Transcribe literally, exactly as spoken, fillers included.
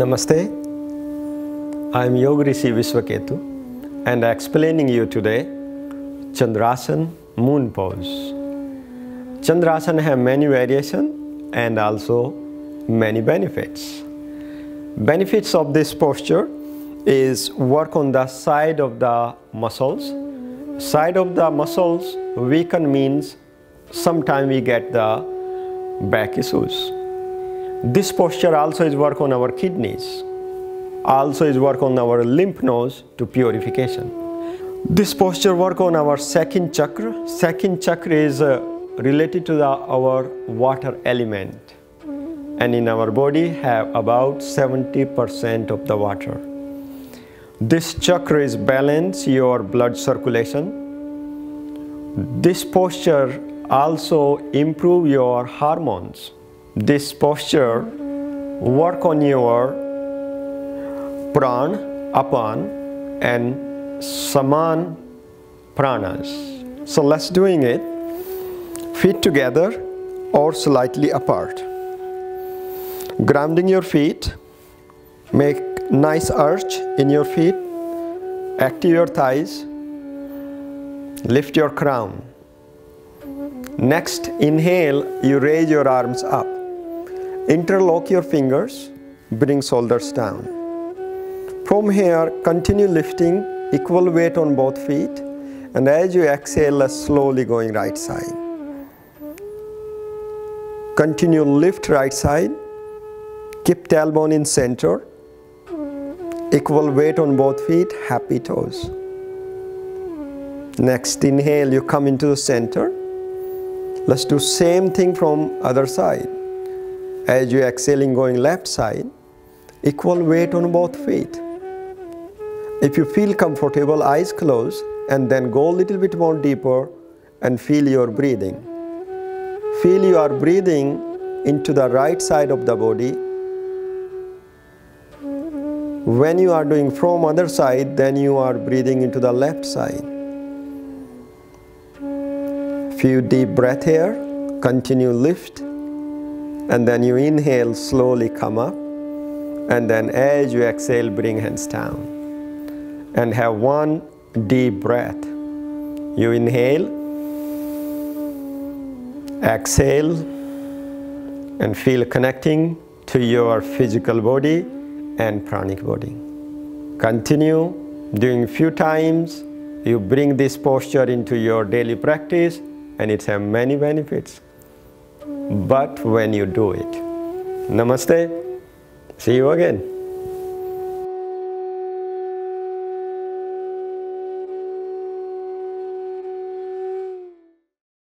Namaste, I am Yogarishi Vishwaketu and explaining you today Chandrasana moon pose. Chandrasana have many variations and also many benefits. Benefits of this posture is work on the side of the muscles. Side of the muscles weaken means sometimes we get the back issues. This posture also is work on our kidneys, also is work on our lymph nodes to purification. This posture work on our second chakra. Second chakra is uh, related to the, our water element, and in our body have about seventy percent of the water. This chakra is balance your blood circulation. This posture also improve your hormones. This posture work on your prana, apana and saman pranas. So let's doing it. Feet together or slightly apart. Grounding your feet. Make nice arch in your feet. Active your thighs. Lift your crown. Next inhale, you raise your arms up. Interlock your fingers, bring shoulders down. From here, continue lifting equal weight on both feet, and as you exhale, slowly going right side. Continue lift right side, keep tailbone in center, equal weight on both feet, happy toes. Next inhale, you come into the center. Let's do same thing from other side. As you exhaling going left side, equal weight on both feet. If you feel comfortable, eyes close and then go a little bit more deeper and feel your breathing. Feel you are breathing into the right side of the body. When you are doing from other side, then you are breathing into the left side. Few deep breath here, continue lift, and then you inhale, slowly come up, and then as you exhale, bring hands down. And have one deep breath. You inhale, exhale, and feel connecting to your physical body and pranic body. Continue doing few times. You bring this posture into your daily practice, and it has many benefits, but when you do it. Namaste. See you again.